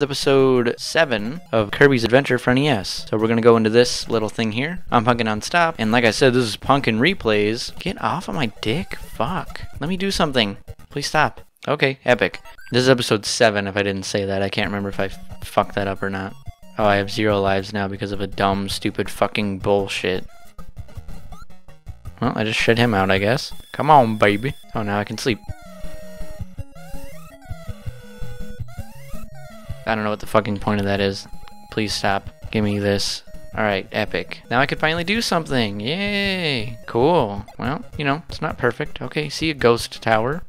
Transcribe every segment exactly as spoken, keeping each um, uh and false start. Episode seven of Kirby's Adventure for N E S. So we're gonna go into this little thing here. I'm Punkinnonstop, and like I said, this is PunkinRePlays. Get off of my dick, fuck. Let me do something. Please stop. Okay, epic. This is episode seven if I didn't say that. I can't remember if I fucked that up or not. Oh, I have zero lives now because of a dumb, stupid fucking bullshit. Well, I just shit him out, I guess. Come on, baby. Oh, now I can sleep. I don't know what the fucking point of that is. Please stop. Give me this. Alright, epic. Now I could finally do something. Yay! Cool. Well, you know, it's not perfect. Okay, see a ghost tower.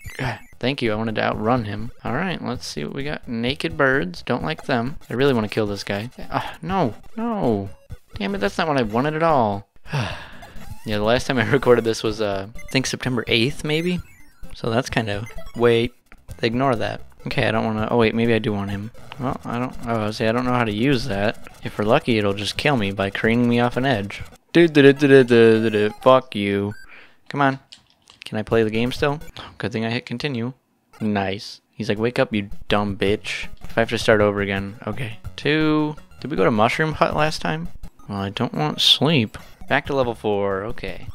Thank you, I wanted to outrun him. Alright, let's see what we got. Naked birds. Don't like them. I really want to kill this guy. Uh, no. No. Damn it, that's not what I wanted at all. Yeah, the last time I recorded this was, uh, I think September eighth, maybe? So that's kind of... Wait. Ignore that. Okay, I don't want to... Oh, wait, maybe I do want him. Well, I don't... Oh, see, I don't know how to use that. If we're lucky, it'll just kill me by craning me off an edge. Do-do-do-do-do-do-do-do. Fuck you. Come on. Can I play the game still? Good thing I hit continue. Nice. He's like, wake up, you dumb bitch. If I have to start over again. Okay. Two... Did we go to Mushroom Hut last time? Well, I don't want sleep. Back to level four. Okay.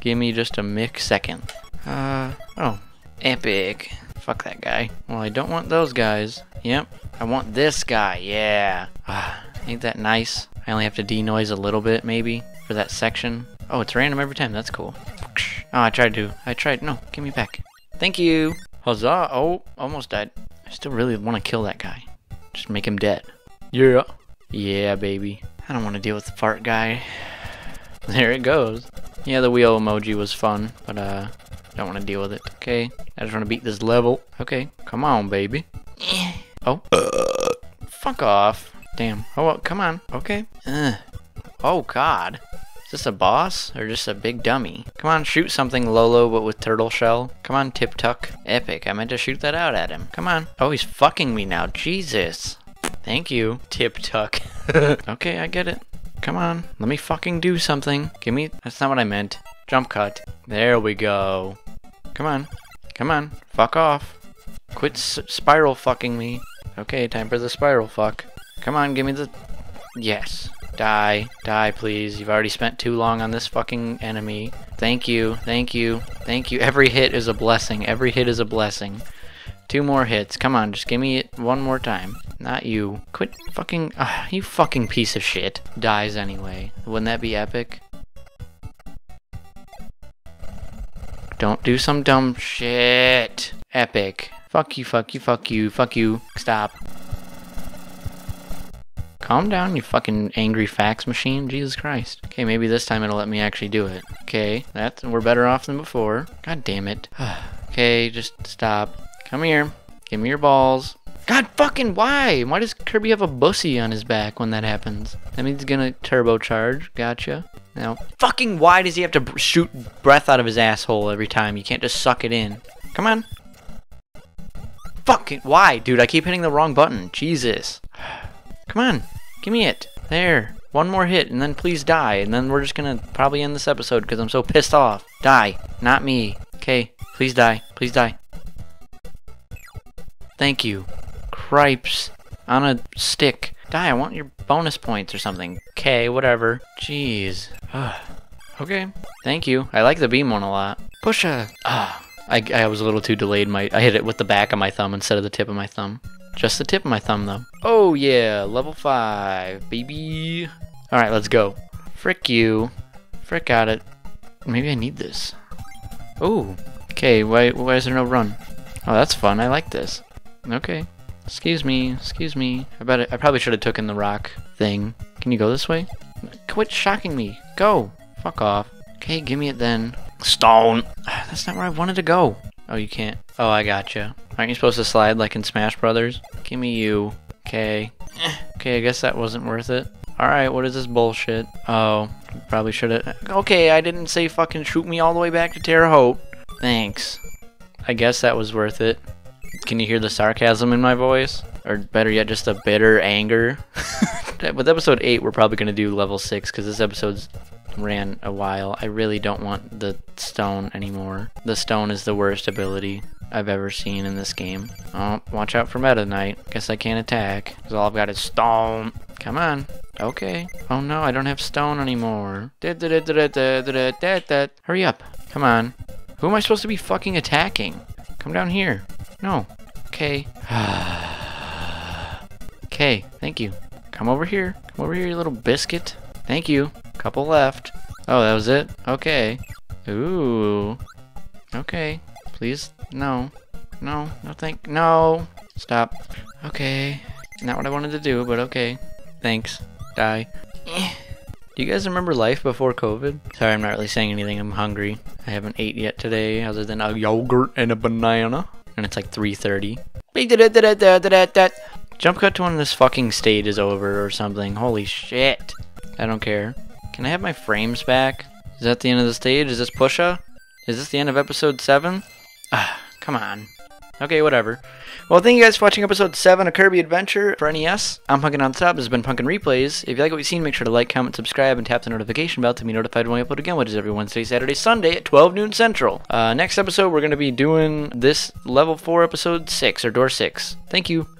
Give me just a mick second. Uh... Oh. Epic. Fuck that guy. Well, I don't want those guys. Yep. I want this guy. Yeah. Ah, ain't that nice? I only have to denoise a little bit, maybe, for that section. Oh, it's random every time. That's cool. Oh, I tried to. I tried. No, give me back. Thank you. Huzzah. Oh, almost died. I still really want to kill that guy. Just make him dead. Yeah. Yeah, baby. I don't want to deal with the fart guy. There it goes. Yeah, the wheel emoji was fun, but, uh... don't want to deal with it. Okay, I just want to beat this level. Okay, come on, baby. Oh. Uh. Fuck off. Damn. Oh, well, come on. Okay. Ugh. Oh, God. Is this a boss or just a big dummy? Come on, shoot something, Lolo, but with turtle shell. Come on, Tip Tuck. Epic. I meant to shoot that out at him. Come on. Oh, he's fucking me now. Jesus. Thank you, Tip Tuck. Okay, I get it. Come on. Let me fucking do something. Give me... That's not what I meant. Jump cut. There we go. Come on. Come on. Fuck off. Quit s spiral fucking me. Okay, time for the spiral fuck. Come on, give me the... Yes. Die. Die, please. You've already spent too long on this fucking enemy. Thank you. Thank you. Thank you. Every hit is a blessing. Every hit is a blessing. Two more hits. Come on, just give me it one more time. Not you. Quit fucking... Uh, you fucking piece of shit. Dies anyway. Wouldn't that be epic? Don't do some dumb shit. Epic. Fuck you, fuck you, fuck you, fuck you. Stop. Calm down, you fucking angry fax machine. Jesus Christ. Okay, maybe this time it'll let me actually do it. Okay, that's, we're better off than before. God damn it. Okay, just stop. Come here. Give me your balls. God fucking why? Why does Kirby have a bussy on his back when that happens? That means he's gonna turbocharge. Gotcha. Now, fucking why does he have to b shoot breath out of his asshole every time? You can't just suck it in. Come on. Fucking why, dude? I keep hitting the wrong button. Jesus. Come on. Give me it. There. One more hit, and then please die. And then we're just gonna probably end this episode because I'm so pissed off. Die. Not me. Okay. Please die. Please die. Thank you. Cripes. On a stick. Die, I want your bonus points or something. Okay, whatever. Jeez. Okay. Thank you. I like the beam one a lot. Push a... Ah. I, I was a little too delayed. My I hit it with the back of my thumb instead of the tip of my thumb. Just the tip of my thumb, though. Oh, yeah. Level five, baby. Alright, let's go. Frick you. Frick at it. Maybe I need this. Oh. Okay, why, why is there no run? Oh, that's fun. I like this. Okay. Excuse me, excuse me. I bet it, I probably should have taken the rock thing. Can you go this way? Quit shocking me. Go. Fuck off. Okay, give me it then. Stone. That's not where I wanted to go. Oh, you can't. Oh, I gotcha. Aren't you supposed to slide like in Smash Brothers? Give me you. Okay. Okay, I guess that wasn't worth it. Alright, what is this bullshit? Oh, probably should have. Okay, I didn't say fucking shoot me all the way back to Terre Haute. Thanks. I guess that was worth it. Can you hear the sarcasm in my voice? Or better yet, just a bitter anger? With episode eight, we're probably going to do level six, because this episode's ran a while. I really don't want the stone anymore. The stone is the worst ability. I've ever seen in this game. Oh, watch out for Meta Knight. Guess I can't attack, because all I've got is stone. Come on. Okay. Oh no, I don't have stone anymore. Hurry up. Come on. Who am I supposed to be fucking attacking? Come down here. No. Okay. Okay, thank you. Come over here. Come over here, you little biscuit. Thank you. Couple left. Oh, that was it? Okay. Ooh. Okay. Please. No. No. No thank- No. Stop. Okay. Not what I wanted to do, but okay. Thanks. Die. Do you guys remember life before COVID? Sorry, I'm not really saying anything. I'm hungry. I haven't ate yet today other than a yogurt and a banana. And it's like three thirty. Jump cut to when this fucking stage is over or something. Holy shit. I don't care. Can I have my frames back? Is that the end of the stage? Is this Pusha? Is this the end of episode seven? Ah, come on. Okay, whatever. Well, thank you guys for watching episode seven of Kirby Adventure for N E S. I'm Punkinnonstop. This has been PunkinRePlays. If you like what you've seen, make sure to like, comment, subscribe, and tap the notification bell to be notified when we upload again, which is every Wednesday, Saturday, Sunday at twelve noon Central. Uh, next episode, we're going to be doing this level four, episode six, or door six. Thank you.